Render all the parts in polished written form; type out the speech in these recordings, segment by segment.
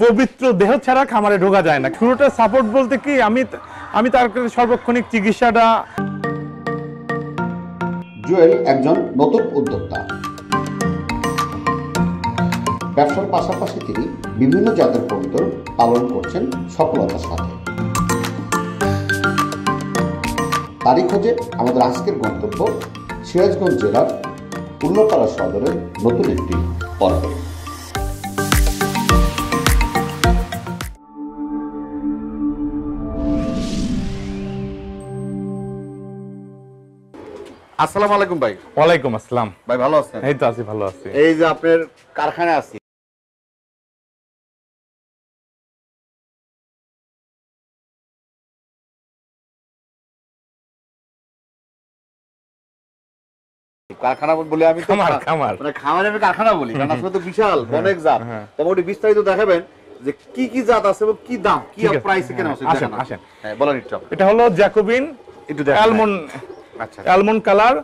পবিত্র দেহ ছাড়া খামারে ঢোকা যায় না। পুরোটা সাপোর্ট বলতে কি আমি তার সর্বক্ষণিক চিকিৎসাটা। জুয়েল একজন নতুন উদ্যোক্তা। ব্যবসার পাশাপাশি তিনি বিভিন্ন জাতের পণ্য পালন করছেন সফলতার সাথে। তারিখ হচ্ছে আমাদের আজকের গন্তব্য সিরাজগঞ্জ জেলার উল্লাপাড়া সদরের নতুন একটি পর্ব। আসসালামু আলাইকুম ভাই। ওয়ালাইকুম আসসালাম ভাই, ভালো আছেন? এই তো আছি, ভালো আছি। এই যে আপনার কারখানায় আছি। কারখানা বলে আমি খামার, আমি কারখানা বলি, কারণ আসলে তো বিশাল অনেক জাত। তবে ওটি বিস্তারিত দেখাবেন যে কি কি জাত আছে এবং কি দাম, কি প্রাইসে কেনা আছে। আসেন আসেন, হ্যাঁ বলেন। এটা হলো জ্যাকোবিন, একটু অ্যালমন্ড, আচ্ছা অ্যালমন্ড কালার।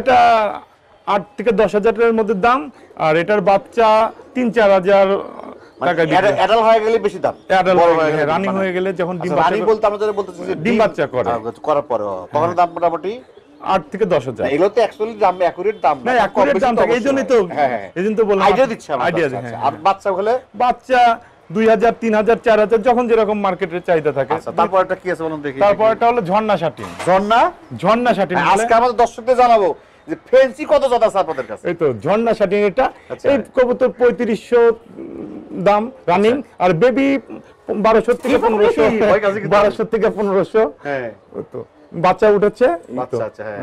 এটা ৮ থেকে ১০ হাজারের মধ্যে দাম, আর এটার বাচ্চা ৩-৪ হাজার টাকা। অ্যাডাল্ট হয়ে গেলে বেশি দাম, অ্যাডাল্ট রানিং হয়ে গেলে যখন ডিম বাচ্চা বলতে আমরা যারা বলতেছি ডিম বাচ্চা করে করার পরে তখন দাম মোটামুটি ৮ থেকে ১০ হাজার। এগুলো তো অ্যাকচুয়ালি দাম একুরেট দাম না, একুরেট দাম থাকে। এইজন্যই তো, হ্যাঁ এইজন্য তো বললাম আইডিয়া দিচ্ছি আমরা, আইডিয়া দিচ্ছি। আর বাচ্চা হলে বাচ্চা ২০০০, ৩০০০, ৪০০০ যখন যেরকম মার্কেটের চাহিদা থাকে। তারপর এটা কি আছে বলুন দেখি। তারপর এটা হলো ঝর্ণা শাটিন। ঝর্ণা শাটিন আজকে আমরা দর্শকদের জানাবো যে ফেন্সি কত জোড়া আছে আপনাদের কাছে। এই তো ঝর্ণা শাটিন, এটা এই কবুতর ৩৫০০ দাম রানিং, আর বেবি ১২০০ থেকে ১৫০০। হ্যাঁ তো বাচ্চা উঠেছে। আচ্ছা আচ্ছা, হ্যাঁ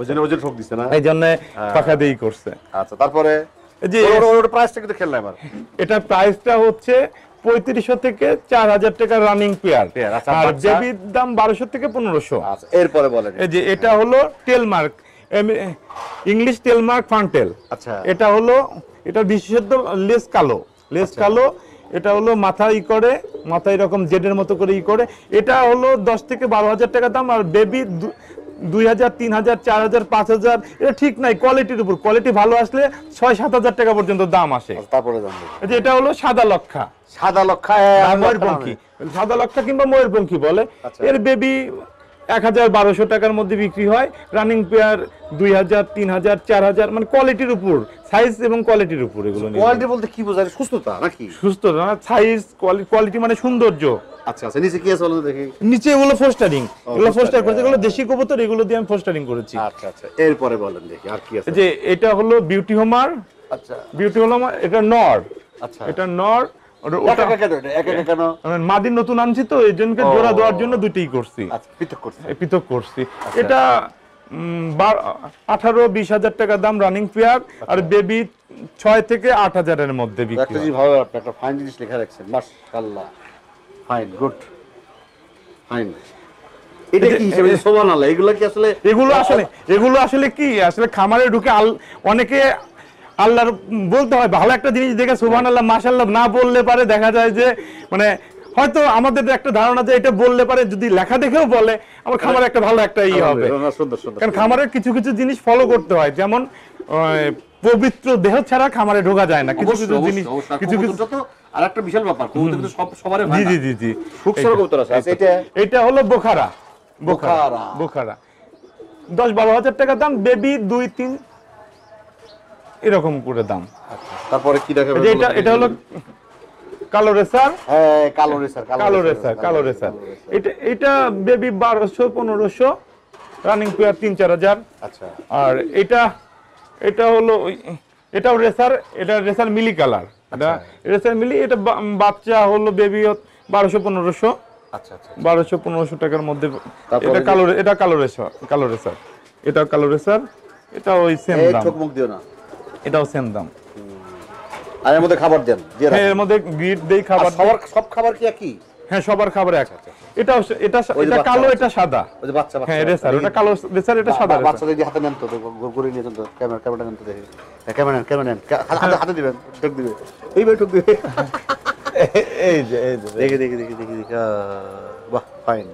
ওজনে ওজন ঠক দিছে না, এইজন্য টাকা দেই করছে। আচ্ছা তারপরে এই যে ওর প্রাইসটা কত খেললাম আর এটা প্রাইসটা হচ্ছে ৩৫০০ থেকে ৪০০০ টাকা রানিং পেয়ার, আর জেবির দাম ১২০০ থেকে ১৫০০। আচ্ছা এরপরে বলেন। এই যে এটা হলো টেলমার্ক, ইংলিশ টেলমার্ক ফান্টেল। আচ্ছা এটা হলো, এটা বিশেষত লেস কালো, লেস কালো। এটা হলো মাথা ই করে, মাথা এরকম জেডের মতো করে ই করে। এটা হলো ১০ থেকে ১২ হাজার টাকা দাম, আর বেবি ২০০০, ৩০০০, ৪০০০, ৫০০০। এটা ঠিক নাই কোয়ালিটির উপর, কোয়ালিটি ভালো আসলে ৬-৭ হাজার টাকা পর্যন্ত দাম আসে। তারপরে এটা হলো সাদা লক্ষা, সাদা লক্ষা ময়ূরপঙ্খী, সাদা লক্ষা কিংবা ময়ূরপঙ্খী বলে। এর বেবি ১০০০-১২০০ টাকার মধ্যে বিক্রি হয়, রানিং পেয়ার ২০০০, ৩০০০, ৪০০০। মানে কোয়ালিটির উপর, সাইজ এবং কোয়ালিটির উপর। এগুলো কোয়ালিটি বলতে কি বোঝায়? সুস্থতা নাকি? সুস্থতা না, সাইজ, কোয়ালিটি মানে সৌন্দর্য। আচ্ছা আচ্ছা, নিচে কি আছে বলো দেখি। নিচে এগুলো ফোস্টারিং, এগুলো ফোস্টার করতে, এগুলো দেশি কবুতর, এগুলো দিয়ে আমি ফোস্টারিং করেছি। আচ্ছা আচ্ছা, এরপরে বলেন দেখি আর কি আছে। যে এটা হলো বিউটি হোমার। আচ্ছা বিউটি হোমার, এটা নর। আচ্ছা এটা নর, মাদির নতুন আনছি তো এইজনকে জোড়া দেওয়ার জন্য দুইটাই করছি, পৃথক করছি। এটা ১৮-২০ হাজার টাকা দাম রানিং পেয়ার, আর বেবি ৬ থেকে ৮ হাজারের মধ্যে বিক্রি। একটা ফাইন জিনিস লেখা রাখছেন, মাশাআল্লাহ, ফাইন, গুড, ফাইন। এটা কি হিসাবে সোবানাল্লাহ? এগুলো কি আসলে, এগুলো আসলে কি আসলে খামারে ঢুকে অনেকে আল্লাহর বলতে হয় ভালো একটা জিনিস দেখে সুবহানাল্লাহ মাশাআল্লাহ না বললে পারে দেখা যায় যে, মানে হয়তো আমাদের একটা ধারণা যে এটা বললে পারে, যদি লেখা দেখেও বলে আমার খামারে একটা ভালো একটা ই হবে। কারণ খামারের কিছু কিছু জিনিস ফলো করতে হয়, যেমন পবিত্র দেহ ছাড়া খামারে ঢোকা যায় না। কিছু কিছু জিনিস, কিছু কিছু তো আর একটা বিশাল ব্যাপার, কিন্তু সব সবারে হয় না। জি জি জি, সুখসর কবুতর আছে। এটা এটা হলো বোখারা, বোখারা বোখারা ১০-১২ হাজার টাকা দাম, বেবি ২-৩ এরকম করে দাম। তারপরে কি দেখাবেন? এটা এটা হলো কালো রেসার। হ্যাঁ কালো রেসার, কালো রেসার। এটা এটা বেবি ১২০০, ১৫০০, রানিং পেয়ার ৩-৪ হাজার। আচ্ছা আর এটা এটা হলো, এটাও রেসার, এটা রেসার মিলি কালার, এটা রেসার মিলি। এটা বাচ্চা হলো বেবি ১২০০, ১৫০০। আচ্ছা আচ্ছা, ১২০০, ১৫০০ টাকার মধ্যে। এটা কালো, এটা কালো রেসার, কালো রেসার, এটা কালো রেসার। এটা ওই সেম দাম, ঠক মুখ দিও না, এটাও সেম দাম। আর এর মধ্যে খাবার দেন? হ্যাঁ এর মধ্যে গ্রিড দেই খাবার। সব খাবার কি একই? হ্যাঁ সবার খাবার এক। এটা এটা এটা কালো, এটা সাদা। ওই যে বাচ্চা, হ্যাঁ রেসার, ওটা কালো রেসার, এটা সাদা। বাচ্চা যদি হাতে নেন তো ঘুরে নিয়ে যান তো, ক্যামেরাটা নেন তো দেখি। ক্যামেরা নেন, হাতে দিবেন, ঠক দিবে, এইভাবে ঠক দিবে। এই যে এই যে দেখি, বাহ ফাইন।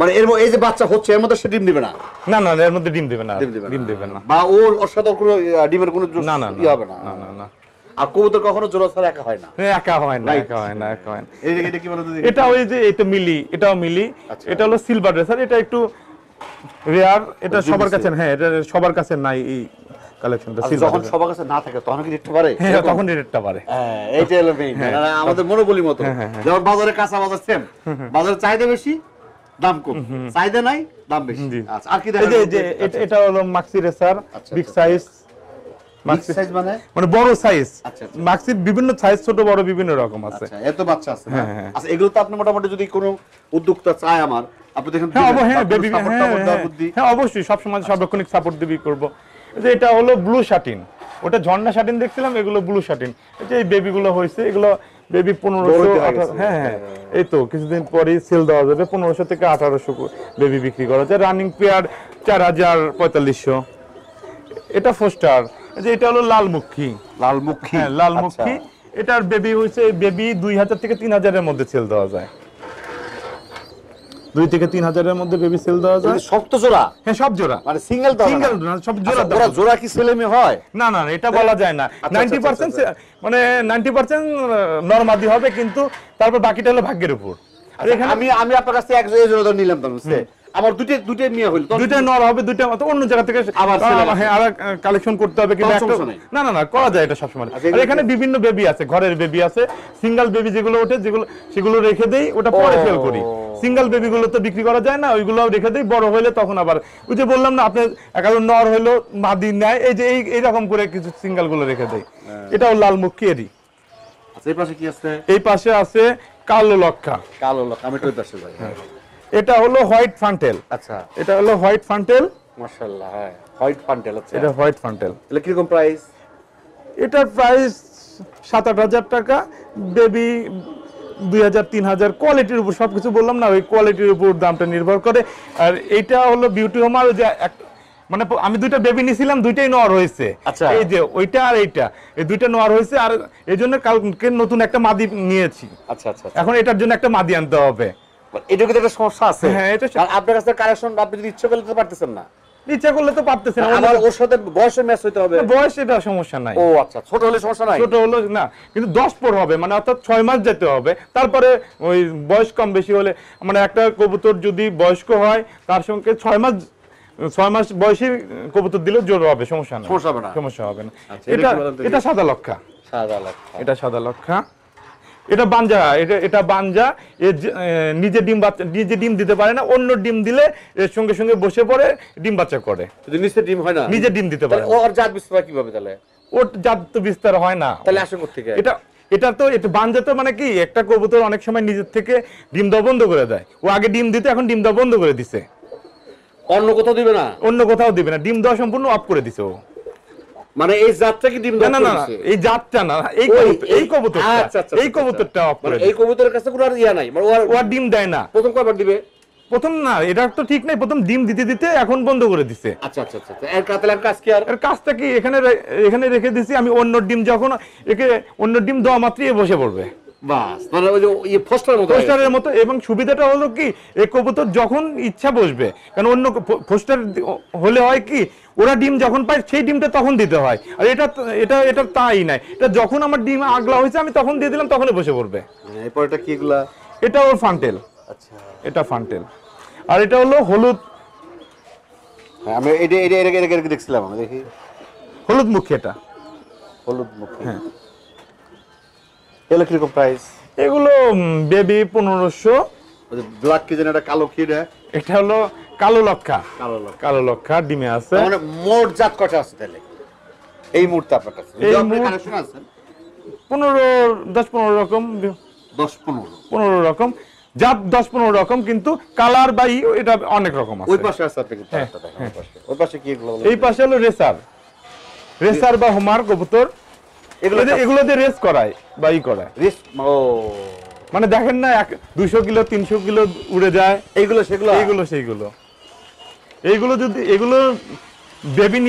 মানে এর এই যে বাচ্চা হচ্ছে, এর মধ্যে সে ডিম দিবে না? না না, এর মধ্যে ডিম দিবে না, ডিম দিবে না। বা ওর সাথে কোনো ডিমের কোনো জোড়া না, না হবে না। আর কবুতর কখনো জোড়া একা হয় না, একা হয় না। এটা কি বলো তো, এটা ওই যে এই তো মিলি, এটাও মিলি, এটা হলো সিলভার রেসার, এটা একটু রেয়ার, এটা সবার কাছে, হ্যাঁ এটা সবার কাছে নাই এই কালেকশনটা। যখন সবার কাছে না থাকে তখন কি রেটটা পারে, হ্যাঁ তখন রেটটা পারে। হ্যাঁ এইটা হলো মেইন, মানে আমাদের মনোবলি মত যখন বাজারে কাঁচা বাজার सेम বাজারে চাহিদা বেশি দাম কম, চাহিদা নাই দাম বেশি। আচ্ছা আর কি দেখো, এই যে এটা হলো maxi racer, big size, maxi size মানে মানে বড় সাইজ। আচ্ছা ম্যাক্সির বিভিন্ন সাইজ, ছোট বড় বিভিন্ন রকম আছে। আচ্ছা এত বাচ্চা আছে। আচ্ছা এগুলো তো আপনি মোটামুটি যদি কোনো উদ্যোক্তা চায় আমার আপনি দেখেন, হ্যাঁ অবশ্যই সব সময় সার্বক্ষণিক সাপোর্ট দিবি করব। যে এটা হলো ব্লু শাটিন, ওটা ঝর্ণা শাটিন দেখছিলাম, এগুলো ব্লু শাটিন। এই যে এই বেবিগুলো হয়েছে, এগুলো বেবি 1500, হ্যাঁ হ্যাঁ এই তো কিছুদিন পরেই সেল দেওয়া যাবে। 1500 থেকে 1800 বেবি বিক্রি করা যায়। Running pair 4000, 4500। এটা ফোস্টার, যে এটা হলো লালমুখী, হ্যাঁ লালমুখী। এটার বেবি হয়েছে, বেবি 2000 থেকে 3000 এর মধ্যে সেল দেওয়া যায়, 2 থেকে 3000 এর মধ্যে বেবি সেল দেওয়া যায়। সব তো জোড়া, হ্যাঁ সব জোড়া, মানে সিঙ্গেল তো সিঙ্গেল না, সব জোড়া। জোড়া কি ছেলে মেয়ে হয়? না না এটা বলা যায় না। 90% মানে 90% নরমাদি হবে, কিন্তু তারপর বাকিটা হলো ভাগ্যের উপর। আর এখানে আমি আপনার কাছে এক জোড়া নিলাম, বুঝতে আবার দুইটা মিয়া হলো, দুইটা নর হবে, দুইটা অন্য জায়গা থেকে আবার কালেকশন করতে হবে, কিন্তু একটা না না না করা যায় এটা সব সময়। আর এখানে বিভিন্ন বেবি আছে, ঘরের বেবি আছে, সিঙ্গেল বেবি যেগুলো ওঠে যেগুলো সেগুলো রেখে দেই, ওটা পরে সেল করি। সিঙ্গেল বেবিগুলো তো বিক্রি করা যায় না, ওইগুলোও রেখে দেই, বড় হলে তখন আবার ওই যে বললাম না আপনি একাদম নর হলো মাদি নেয়, এই যে এইরকম করে কিছু সিঙ্গেলগুলো রেখে দেই। এটাও লালমুখী এরই। আচ্ছা এই পাশে কি আছে? এই পাশে আছে কালো লক্ষা, কালো লক্ষা আমি তো পাশে যাই। এটা হলো হোয়াইট ফান্টেল। আচ্ছা এটা হলো হোয়াইট ফান্টেল, মাশাআল্লাহ হ্যাঁ হোয়াইট ফান্টেল। আচ্ছা এটা হোয়াইট ফান্টেল, এটা কি রকম প্রাইস? এটার প্রাইস 7-8 হাজার টাকা, বেবি 2000-3000। কোয়ালিটির উপর সবকিছু বললাম না, ওই কোয়ালিটির উপর দামটা নির্ভর করে। আর এটা হলো বিউটি হোমার, যে মানে আমি দুইটা বেবি নিছিলাম, দুইটাই নর হয়েছে। আচ্ছা এই যে ওইটা আর এইটা, এই দুইটা নর হয়েছে, আর এইজন্য কালকে নতুন একটা মাদি নিয়েছি। আচ্ছা আচ্ছা এখন এটার জন্য একটা মাদি আনতে হবে। এটা কি একটা সমস্যা আছে? হ্যাঁ এটা আপনার কাছে কালেকশন আপনি যদি ইচ্ছা করলে তো পারতেছেন না, ইচ্ছা করলে তো পারতেছেন না, আমার ওর সাথে বয়সে ম্যাচ হতে হবে। বয়স এটা সমস্যা নাই। ও আচ্ছা ছোট হলে সমস্যা নাই, ছোট হলো না কিন্তু 10 পর হবে, মানে অর্থাৎ 6 মাস যেতে হবে, তারপরে ওই বয়স কম বেশি হলে, মানে একটা কবুতর যদি বয়স্ক হয় তার সঙ্গে 6 মাস বয়সী কবুতর দিলে জোর হবে, সমস্যা নাই, সমস্যা হবে না। এটা সাদা লক্ষা, সাদা লক্ষা, এটা সাদা লক্ষা। এটা বাঞ্জা, এটা বাঞ্জা, নিজে ডিম দিতে পারে না, অন্য ডিম দিলে এর সঙ্গে সঙ্গে বসে পড়ে ডিম বাচ্চা করে। যদি নিজে ডিম হয় না, নিজে ডিম দিতে পারে, ওর জাত বিস্তার কিভাবে? তাহলে ওর জাত তো বিস্তার হয় না, তাহলে আসে কোথা থেকে? এটা তো এটা বাঞ্জা তো মানে কি, একটা কবুতর অনেক সময় নিজের থেকে ডিম দেওয়া বন্ধ করে দেয়। ও আগে ডিম দিতে, এখন ডিম দেওয়া বন্ধ করে দিছে, অন্য কোথাও দিবে না, ডিম দেওয়া সম্পূর্ণ অফ করে দিছে ও। মানে এই জাতটা কি ডিম দেয়? না না এই জাতটা না, এই কবুতরটা মানে এই কবুতরের কাছে কোনো আর ইয়া নাই, মানে ও ডিম দেয় না। প্রথম কয়বার দিবে? প্রথম না এটা তো ঠিক নাই, প্রথম ডিম দিতে দিতে এখন বন্ধ করে দিছে। আচ্ছা আচ্ছা আচ্ছা এর কাতলার কাজ কি? আর এর কাজটা কি, এখানে রেখে দিছি আমি, অন্য ডিম যখন একে অন্য ডিম দেওয়া মাত্রই বসে পড়বে, বাস মানে ওই যে ফোস্টারের মতো। এবং সুবিধাটা হলো কি, এই কবুতর যখন ইচ্ছা বসবে, কারণ অন্য ফোস্টার হলে হয় কি, ওরা ডিম যখন পায় সেই ডিমটা তখন দিতে হয়, আর এটা এটা এটা তাই নাই, এটা যখন আমার ডিম আগলা হয়েছে আমি তখন দিয়ে দিলাম, তখনই বসে পড়বে। এরপর এটা কি এগুলা? এটা ওর ফান্টেল। আচ্ছা এটা ফান্টেল। আর এটা হলো হলুদ, আমি এটা এটা এটা দেখছিলাম, আমি দেখি হলুদ মুখী, এটা হলুদ মুখী। হ্যাঁ এগুলো প্রাইস, এগুলো বেবি 1500। ব্ল্যাক কি যেন, এটা কালো কি? এটা হলো কালো লক্ষা, কালো লক্ষা ডিমে আছে। মানে মোট জাত কত আছে তাহলে এই মুহূর্তে আপনার কাছে? এই কালেকশন আছে 10-15 রকম জাত, 10-15 রকম, কিন্তু কালার বাই এটা অনেক রকম আছে। ওই পাশে আছে আপনি কি? ওই পাশে কি এগুলো? এই পাশে হলো রেসার, রেসার বা হোমার কবুতর, এগুলো দিয়ে রেস করায় বা ই করায়। ও মানে দেখেন না 200 কিলো 300 কিলো উড়ে যায়, এইগুলো এইগুলো যদি এগুলো বেবি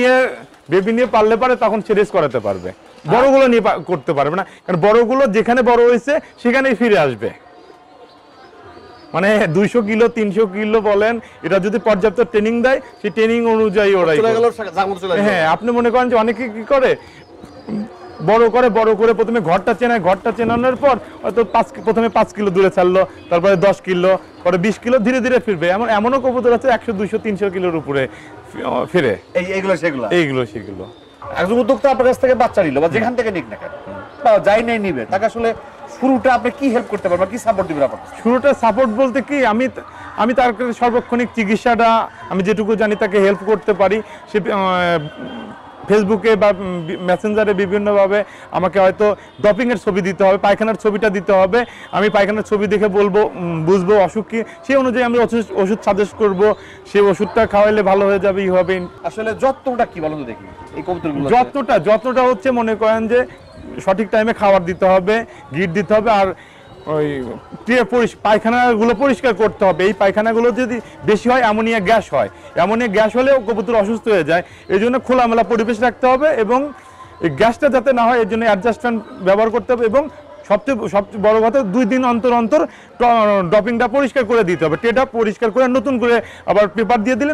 নিয়ে পারলে পারে তখন সে রেস করাতে পারবে, বড়গুলো নিয়ে করতে পারবে না, কারণ বড়গুলো যেখানে বড় হয়েছে সেখানেই ফিরে আসবে। মানে 200 কিলো 300 কিলো বলেন, এটা যদি পর্যাপ্ত ট্রেনিং দেয়, সেই ট্রেনিং অনুযায়ী ওরাই। হ্যাঁ আপনি মনে করেন যে অনেকে কি করে, বড় করে প্রথমে ঘরটা চেনায়, ঘরটা চেনানোর পর হয়তো প্রথমে 5 কিলো দূরে ছাড়লো, তারপরে 10 কিলো, পরে 20 কিলো, ধীরে ধীরে ফিরবে। এমনও কবুতর আছে 100-200-300 কিলোর উপরে ফিরে। এইগুলো একজন উদ্যোক্তা আপনার কাছ থেকে বাচ্চা নিল বা যেখান থেকে নিক না কেন বা যাই নাই নিবে, তাকে আসলে শুরুটা আপনি কি হেল্প করতে পারবেন, কি সাপোর্ট দিবেন? আপনার শুরুটা সাপোর্ট বলতে কি, আমি তার সর্বক্ষণিক চিকিৎসাটা আমি যেটুকু জানি তাকে হেল্প করতে পারি। সে ফেসবুকে বা মেসেঞ্জারে বিভিন্নভাবে আমাকে হয়তো ডপিংয়ের ছবি দিতে হবে, পায়খানার ছবিটা দিতে হবে। আমি পায়খানার ছবি দেখে বলবো, বুঝবো অসুখ কী, সেই অনুযায়ী আমি ওষুধ সাজেস্ট করব। সেই ওষুধটা খাওয়াইলে ভালো হয়ে যাবে, ই হবে। আসলে যত্নটা কী বলুন তো দেখি এই কবুতরগুলো? যত্নটা হচ্ছে মনে করেন যে সঠিক টাইমে খাবার দিতে হবে, গিট দিতে হবে, আর ওই পায়খানাগুলো পরিষ্কার করতে হবে। এই পায়খানাগুলো যদি বেশি হয়, অ্যামোনিয়া গ্যাস হলে কবুতর অসুস্থ হয়ে যায়। এই জন্য খোলামেলা পরিবেশ রাখতে হবে এবং গ্যাসটা যাতে না হয় এর জন্য অ্যাডজাস্টমেন্ট ব্যবহার করতে হবে। এবং সবচেয়ে বড় কথা, 2 দিন অন্তর ড্রপিংটা পরিষ্কার করে দিতে হবে। টেটা পরিষ্কার করে নতুন করে আবার পেপার দিয়ে দিলে,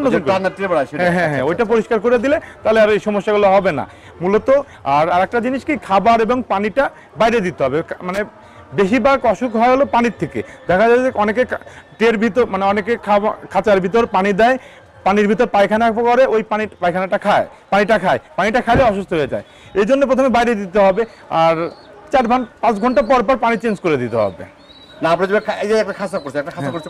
হ্যাঁ ওইটা পরিষ্কার করে দিলে তাহলে আর এই সমস্যাগুলো হবে না মূলত। আর আরেকটা জিনিস কি, খাবার এবং পানিটা বাইরে দিতে হবে। মানে বেশিরভাগ অসুখ হয় হলো পানির থেকে। দেখা যায় যে অনেকে টের ভিতর, মানে অনেকে খাঁচার ভিতর পানি দেয়, পানির ভিতর পায়খানা করে, ওই পানিটা খাইলে অসুস্থ হয়ে যায়। এই জন্য প্রথমে বাইরে দিতে হবে, আর 4-5 ঘন্টা পর পানি চেঞ্জ করে দিতে হবে। না আপনি একটা খাঁচা করছে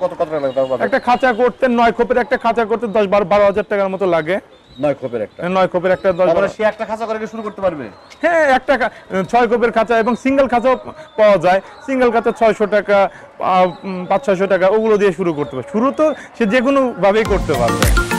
কত লাগবে? একটা খাঁচা করতে 9 খোপের একটা খাঁচা করতে 10-12,000 টাকার মতো লাগে। 9 খোপের একটা, 9 খোপের একটা 10। তাহলে সে একটা খাঁচা করে কি শুরু করতে পারবে? হ্যাঁ, একটা 6 খোপের খাঁচা এবং সিঙ্গেল খাঁচাও পাওয়া যায়। সিঙ্গেল খাঁচা 600 টাকা, 500-600 টাকা, ওগুলো দিয়ে শুরু করতে পারবে। শুরু তো সে যে কোনো ভাবেই করতে পারবে।